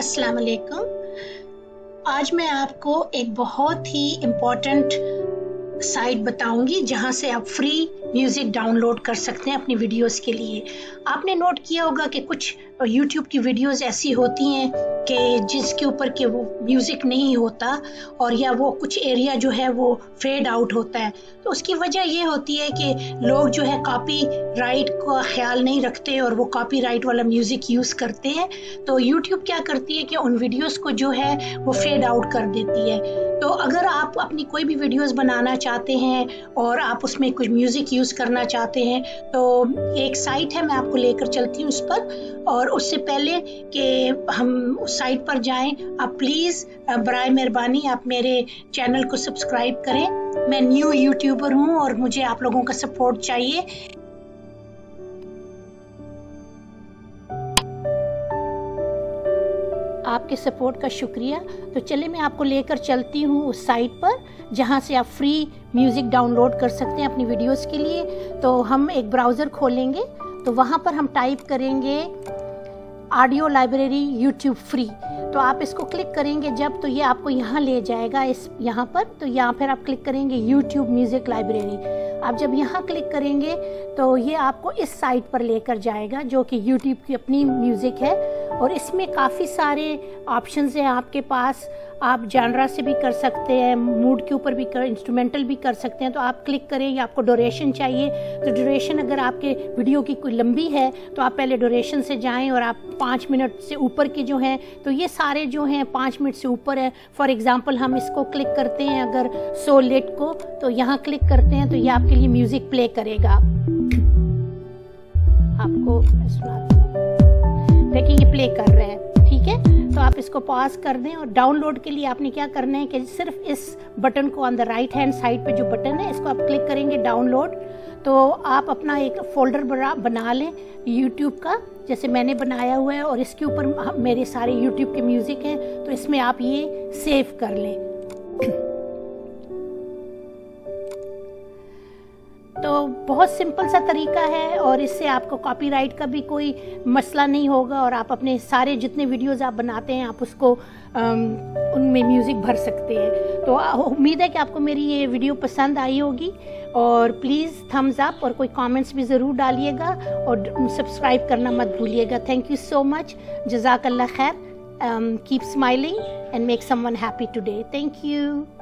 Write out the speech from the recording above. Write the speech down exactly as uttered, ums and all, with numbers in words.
अस्सलाम वालेकुम। आज मैं आपको एक बहुत ही इम्पोर्टेंट साइट बताऊंगी जहां से आप फ्री म्यूज़िक डाउनलोड कर सकते हैं अपनी वीडियोस के लिए। आपने नोट किया होगा कि कुछ यूट्यूब की वीडियोस ऐसी होती हैं कि जिसके ऊपर के वो म्यूज़िक नहीं होता और या वो कुछ एरिया जो है वो फेड आउट होता है, तो उसकी वजह ये होती है कि लोग जो है कॉपी राइट का ख्याल नहीं रखते और वो कॉपी राइट वाला म्यूज़िक यूज़ करते हैं। तो यूट्यूब क्या करती है कि उन वीडियोज़ को जो है वो फेड आउट कर देती है। तो अगर आप अपनी कोई भी वीडियोज़ बनाना चाहते हैं और आप उसमें कुछ म्यूज़िक यूज़ करना चाहते हैं तो एक साइट है, मैं आपको लेकर चलती हूँ उस पर। और उससे पहले कि हम उस साइट पर जाएं, आप प्लीज़ बराए मेहरबानी आप मेरे चैनल को सब्सक्राइब करें। मैं न्यू यूट्यूबर हूँ और मुझे आप लोगों का सपोर्ट चाहिए। आपके सपोर्ट का शुक्रिया। तो चलिए मैं आपको लेकर चलती हूँ उस साइट पर जहाँ से आप फ्री म्यूज़िक डाउनलोड कर सकते हैं अपनी वीडियोस के लिए। तो हम एक ब्राउज़र खोलेंगे, तो वहाँ पर हम टाइप करेंगे ऑडियो लाइब्रेरी यूट्यूब फ्री। तो आप इसको क्लिक करेंगे जब, तो ये आपको यहाँ ले जाएगा इस यहाँ पर। तो यहाँ पर आप क्लिक करेंगे यूट्यूब म्यूज़िक लाइब्रेरी। आप जब यहाँ क्लिक करेंगे तो ये आपको इस साइट पर लेकर जाएगा जो कि यूट्यूब की अपनी म्यूज़िक है और इसमें काफ़ी सारे ऑप्शंस हैं आपके पास। आप जॉनरा से भी कर सकते हैं, मूड के ऊपर भी कर, इंस्ट्रूमेंटल भी कर सकते हैं। तो आप क्लिक करें, या आपको ड्यूरेशन चाहिए तो ड्यूरेशन, अगर आपके वीडियो की कोई लंबी है तो आप पहले ड्यूरेशन से जाएं और आप पाँच मिनट से ऊपर के जो हैं, तो ये सारे जो हैं पाँच मिनट से ऊपर है। फॉर एग्ज़ाम्पल हम इसको क्लिक करते हैं अगर सो लेट को, तो यहाँ क्लिक करते हैं तो ये आपके लिए म्यूज़िक प्ले करेगा। आपको देखिए ये प्ले कर रहे हैं, ठीक है। तो आप इसको पॉज कर दें और डाउनलोड के लिए आपने क्या करना है कि सिर्फ इस बटन को, on the right hand side पे जो बटन है इसको आप क्लिक करेंगे डाउनलोड। तो आप अपना एक फोल्डर बना लें यूट्यूब का, जैसे मैंने बनाया हुआ है, और इसके ऊपर मेरे सारे यूट्यूब के म्यूज़िक हैं। तो इसमें आप ये सेव कर लें। तो बहुत सिंपल सा तरीका है और इससे आपको कॉपीराइट का भी कोई मसला नहीं होगा और आप अपने सारे जितने वीडियोस आप बनाते हैं आप उसको उनमें म्यूज़िक भर सकते हैं। तो उम्मीद है कि आपको मेरी ये वीडियो पसंद आई होगी और प्लीज़ थम्स अप और कोई कमेंट्स भी ज़रूर डालिएगा और सब्सक्राइब करना मत भूलिएगा। Thank you so much. जज़ाकल्लाह खैर। Keep smiling and make someone happy today. Thank you.